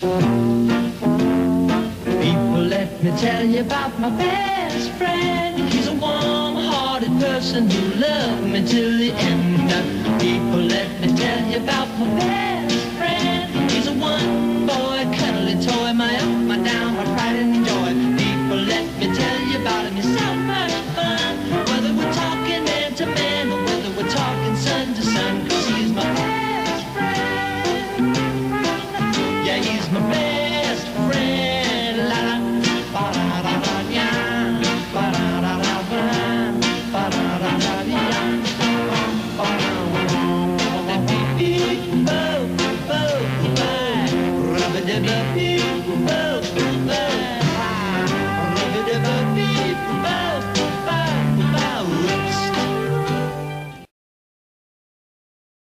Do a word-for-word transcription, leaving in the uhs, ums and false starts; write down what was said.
People, let me tell you about my best friend. He's a warm-hearted person who loved me till the end. People, let me tell you about my best friend.